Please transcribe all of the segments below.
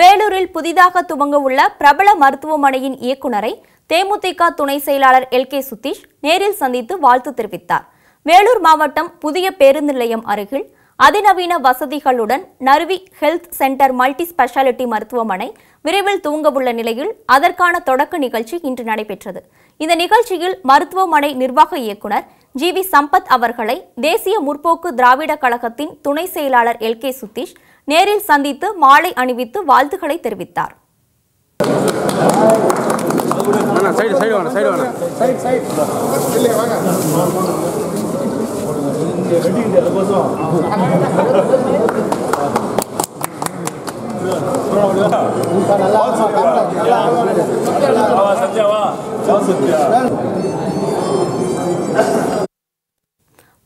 வேலூரில் புதிதாக துவங்க உள்ள பிரபல மருத்துவமனையின் இயக்குனரை தேமுதிக துணை செயலாளர் எல்.கே. சுதீஷ் நேரில் சந்தித்து வாழ்த்து தெரிவித்தார். வேலூர் மாவட்டம் புதிய பேருந்து நிலையம் அருகில் அதிநவீன வசதிகளுடன் Narvi health centre multi speciality மருத்துவமனை விரைவில் துவங்கவுள்ள நிலையில் அதற்கான தொடக்க நிகழ்ச்சி இன்று நடைபெற்றது. இந்த நிகழ்ச்சியில் மருத்துவமனை நிர்வாக இயக்குனர் GV சம்பத் அவர்களை தேசிய முற்போக்கு திராவிட கழகத்தின் துணை செயலாளர் எல்.கே. சுதீஷ் நேரில் சந்தித்து மாலை அணிவித்து வாழ்த்துக்களை தெரிவித்தார்.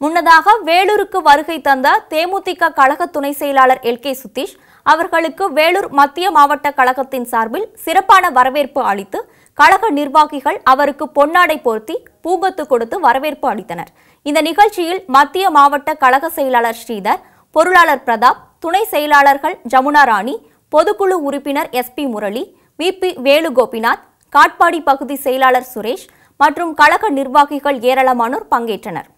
முன்னதாக வேலூருக்கு வருகை தந்த தேமுதிக கழக துணை செயலாளர் எல்.கே. சுதீஷ் அவர்களுக்கு வேலூர் மத்திய மாவட்ட கழகத்தின் சார்பில் சிறப்பான வரவேற்பு அளித்து கழக நிர்வாகிகள் அவருக்கு பொன்னாடை போர்த்தி பூங்கொத்து கொடுத்து வரவேற்பு அளித்தனர். இந்த நிகழ்ச்சியில் மத்திய மாவட்ட கழக செயலாளர் ஸ்ரீதர், பொருளாளர் பிரதாப், துணை செயலாளர்கள் ஜமுனா ராணி, பொதுக்குழு உறுப்பினர் SP முரளி, VP வேலுகோபிநாத், காட்பாடி பகுதி செயலாளர் சுரேஷ் மற்றும் கழக நிர்வாகிகள் ஏராளமானோர் பங்கேற்றனர்.